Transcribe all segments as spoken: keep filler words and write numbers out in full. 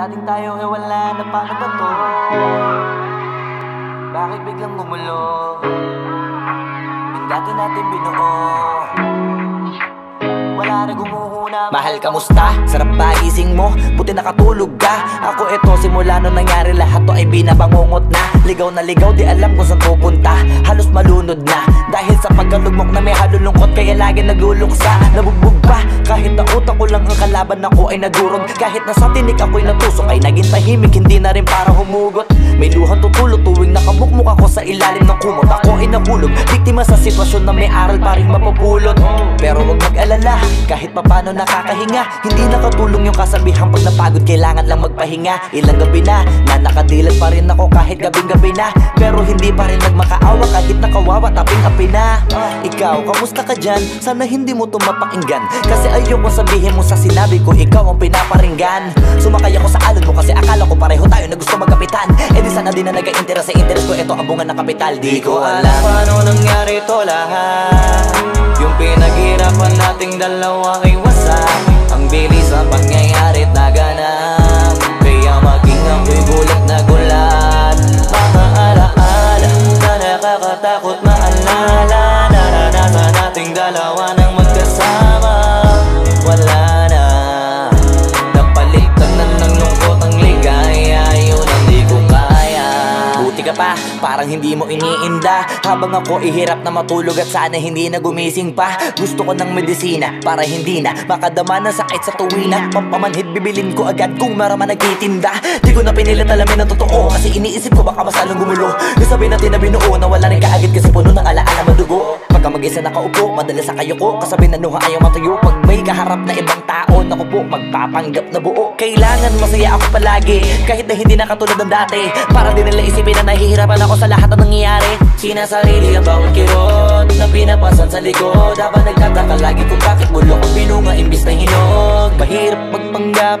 Dating tayong hiwala na paano ba to? Bakit biglang gumulo? Yung dati natin binuo, wala na gumuhuna. Mahal, kamusta? Sarap pagising mo, buti nakatulog ka. Ako ito, simula nung nangyari lahat to ay binabangungot na. Ligaw na ligaw, di alam kung saan pupunta. Halos malunod na, dahil sa pagkalugmok na may halulungkot. Kaya lagi nagluluksa, nabugbog pa. Kahit na utak ko lang ang kalaban ako ay nagurog. Kahit na sa tinik ako'y natusok ay naging tahimik, hindi na rin para humugot. May luhang tutulog tuwing nakamukmuk ako sa ilalim ng kumot. Ako ay nahulog, biktima sa sitwasyon na may aral pa rin mapupulot. Pero huwag mag-alala, kahit papano nakakahinga. Hindi nakatulong yung kasabihan pag napagod kailangan lang magpahinga. Ilang gabi na, na nakadilat pa rin ako kahit gabing-gabi na. Pero hindi pa rin nagmakaawa kahit nakawawa taping-api na. Ikaw, kamusta ka dyan? Sana hindi mo to mapakinggan, kasi ayoko sabihin mo sa sinabi ko, ikaw ang pinaparinggan. Sumakay ako sa alon mo kasi akala ko pareho tayo na gusto magkapitan. E di sana di na nag-a-interest sa interest ko, ito ang bunga ng kapital. Di ko alam paano nangyari to lahat. Yung pinaghirapan nating dalawa ay wasak. Ang bilis ang pangyayari na ganap, kaya maging ako'y gulat na gulat. Mga alaala na nakakatakot maalala, naranasan nating dalawa ng magkasama. Wala na, napalitan na ng lungkot ang ligaya. Yun ang di ko kaya. Buti ka pa, parang hindi mo iniinda. Habang ako ihirap na matulog at sana hindi na gumising pa. Gusto ko ng medisina para hindi na makadama ng sakit sa tuwina. Pampamanhid bibilin ko agad kung marama nagtitinda. Di ko na pinilit alamin ang totoo, kasi iniisip ko baka masalang gumulo. Nasabi natin na binuo na wala rin kaagad kasi puno ng alaala madugo. Pagka mag-isa nakaupo, madalas sa kayo ko. Kasabi na nuha ayaw matuyo. Pag may kaharap na ibang tao, naku po, magpapanggap na buo. Kailangan masaya ako palagi, kahit na hindi nakatulad ng dati. Para din nila isipin na nahihirapan ako sa lahat ng nangyayari. Sinasarili ang bawat kirot na pinapasan sa likod. Habang nagtataka lagi kung bakit bulok ang pinunga imbis na hinog. Mahirap magpanggap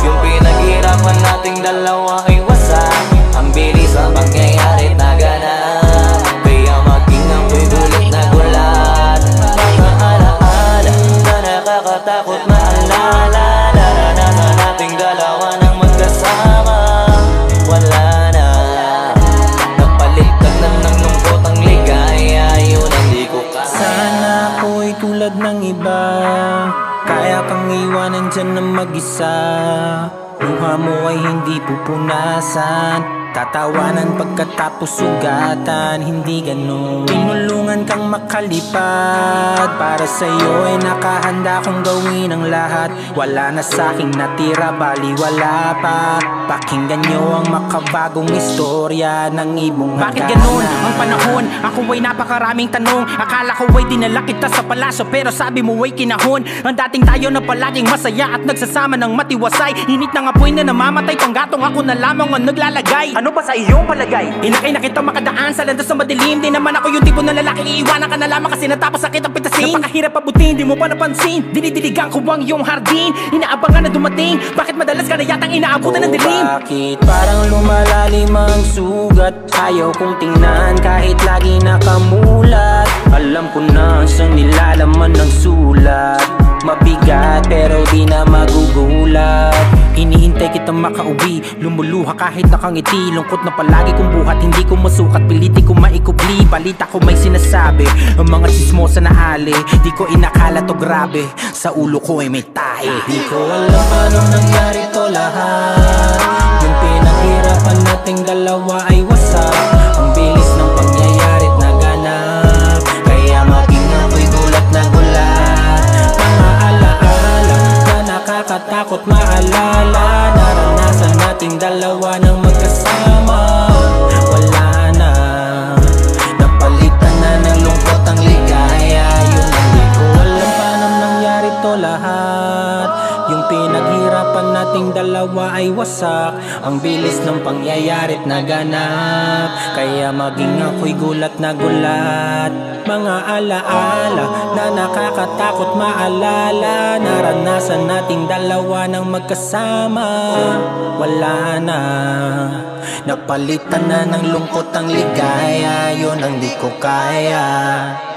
Yung pinaghirapan nating dalawa ay wasak. Ang bilis ang pangyayari na ganap, kaya maging ako'y gulat na gulat. Mga alaala na nakakatakot maalala, naranasan nating dalawa ng magkasama. Wala na, napalitan na ng lungkot ang ligaya. Yun ang di ko kaya. Sana ako'y tulad ng iba, kaya kang iwanan dyan na mag-isa. Luha mo ay hindi pupunasan, tatawanan pagkatapos sugatan, hindi ganun. Tinulungan kang makalipad, para sa'yo ay nakahanda kong gawin ang lahat. Wala na sa'king natira, baliwala pa. Pakinggan nyo ang makabagong istorya ng ibong adarna. Bakit ganun ang panahon? Ako ay napakaraming tanong. Akala ko ay dinala kita sa palaso, pero sabi mo ay kinahon. Ang dating tayo na palaging masaya at nagsasama ng matiwasay. Init ng apoy na namamatay, panggatong ako na lamang ang naglalagay. Ano ba sa iyong palagay? Inakay na kita makadaan sa landas na madilim. Di naman ako yung tipo na lalaki, iiwanan ka na lamang kasi natapos sakit ang pitasin. Napakahirap pabutin, di mo pa napansin. Dinidiligan ko ang iyong hardin, inaabangan na dumating. Bakit madalas ka na yatang inaabutan ng dilim? Bakit parang lumalalim ang sugat? Ayaw kong tingnan kahit lagi nakamulat. Alam ko na siyang nilalaman ng sulat. Mabigat pero di na magugulat. Hinihintay kitang makauwi, lumuluha kahit nakangiti. Lungkot na palagi kong buhat, hindi ko masukat. Piliti ko maikubli, balita ko may sinasabi. Ang mga sismosa na ali, di ko inakala to grabe. Sa ulo ko ay may tae. Di ko alam paano nangyari to lahat. Yung pinaghirapan nating dalawa ay wasak. Ang bilis ng pangyayari't naganap, kaya maging ako'y gulat na gulat. Mga alaala na nakakatakot maalala, ating dalawa ng magkasama. Wala na, napalitan na ng lungkot ang ligaya. Yun ang di ko alam paano nangyari to lahat. Yung pinaghirapan isipan nating dalawa ay wasak. Ang bilis ng pangyayari't naganap, kaya maging ako'y gulat na gulat. Mga alaala na nakakatakot maalala, naranasan nating dalawa ng magkasama. Wala na, napalitan na ng lungkot ang ligaya, yun ang di ko kaya.